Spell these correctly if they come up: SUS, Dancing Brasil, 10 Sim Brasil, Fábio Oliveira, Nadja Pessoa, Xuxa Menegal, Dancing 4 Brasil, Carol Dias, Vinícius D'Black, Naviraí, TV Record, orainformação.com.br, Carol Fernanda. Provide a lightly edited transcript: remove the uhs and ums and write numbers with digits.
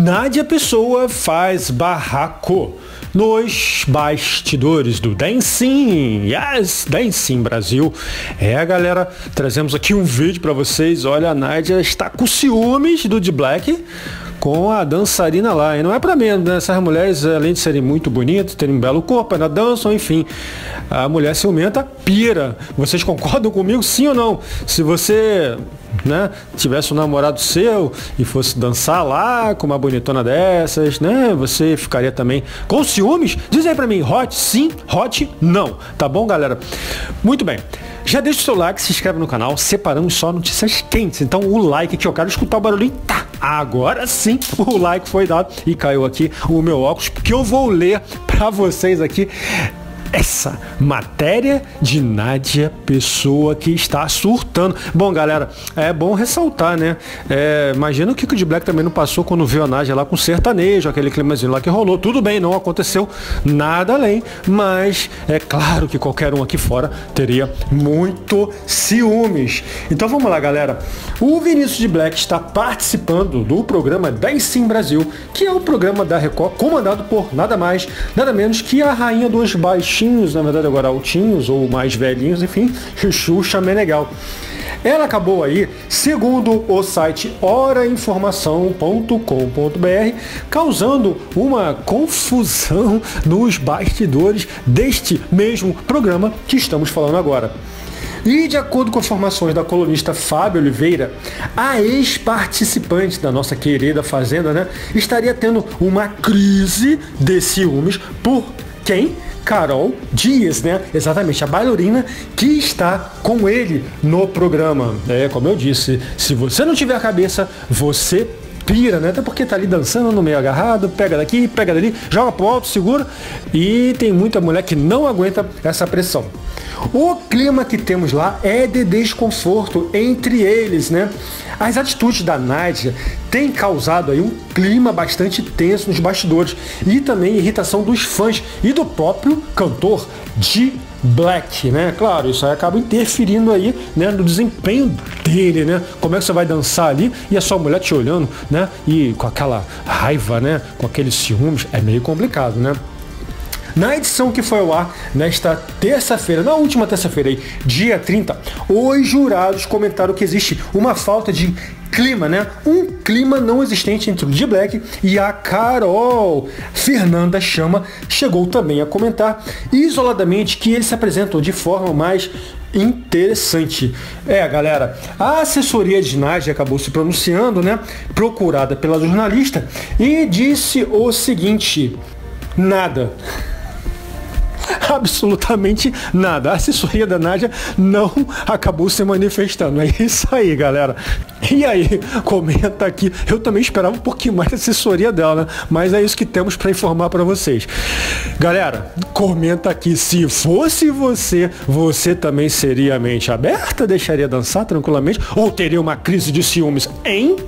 Nadja Pessoa faz barraco nos bastidores do Dancing, yes, Dancing Brasil. É, galera, trazemos aqui um vídeo para vocês. Olha, a Nadja está com ciúmes do D'Black com a dançarina lá, e não é para menos, né? Essas mulheres, além de serem muito bonitas, terem um belo corpo, ainda dançam, enfim. A mulher ciumenta pira. Vocês concordam comigo, sim ou não? Se você, né, tivesse um namorado seu e fosse dançar lá com uma bonitona dessas, né, você ficaria também com ciúmes? Diz aí pra mim, hot sim, hot não, tá bom, galera? Muito bem. Já deixa o seu like, se inscreve no canal, separamos só notícias quentes. Então o like aqui, eu quero escutar o barulhinho. Tá, agora sim, o like foi dado e caiu aqui o meu óculos, porque eu vou ler pra vocês aqui essa matéria de Nadja Pessoa, que está surtando. Bom, galera, é bom ressaltar, né? Imagina o que o D'Black também não passou quando viu a Nadja lá com sertanejo, aquele climazinho lá que rolou. Tudo bem, não aconteceu nada além, mas é claro que qualquer um aqui fora teria muito ciúmes. Então vamos lá, galera. O Vinícius D'Black está participando do programa 10 Sim Brasil, que é o programa da Record, comandado por nada mais, nada menos que a rainha dos baixos, na verdade agora altinhos ou mais velhinhos, enfim, Xuxa Menegal. Ela acabou aí, segundo o site orainformação.com.br, causando uma confusão nos bastidores deste mesmo programa que estamos falando agora. E de acordo com informações da colunista Fábio Oliveira, a ex-participante da nossa querida Fazenda, né, estaria tendo uma crise de ciúmes por quem? Carol Dias, né? Exatamente, a bailarina que está com ele no programa. É, como eu disse, se você não tiver a cabeça, você pira, né? Até porque tá ali dançando no meio agarrado, pega daqui, pega dali, joga pro alto, segura. E tem muita mulher que não aguenta essa pressão. O clima que temos lá é de desconforto entre eles, né? As atitudes da Nadja têm causado aí um clima bastante tenso nos bastidores e também irritação dos fãs e do próprio cantor D'Black, né? Claro, isso aí acaba interferindo aí, né, no desempenho dele, né? Como é que você vai dançar ali e a sua mulher te olhando, né? E com aquela raiva, né? Com aqueles ciúmes, é meio complicado, né? Na edição que foi ao ar nesta terça-feira, na última terça-feira, dia 30, os jurados comentaram que existe uma falta de clima, né? Um clima não existente entre o D'Black e a Carol Fernanda chegou também a comentar isoladamente que eles se apresentam de forma mais interessante. É, galera, a assessoria de Nadja acabou se pronunciando, né? Procurada pela jornalista, e disse o seguinte: nada. Absolutamente nada. A assessoria da Nadja não acabou se manifestando. É isso aí, galera. E aí, comenta aqui. Eu também esperava um pouquinho mais da assessoria dela, né? Mas é isso que temos para informar para vocês. Galera, comenta aqui. Se fosse você, você também seria mente aberta? Deixaria dançar tranquilamente? Ou teria uma crise de ciúmes, hein?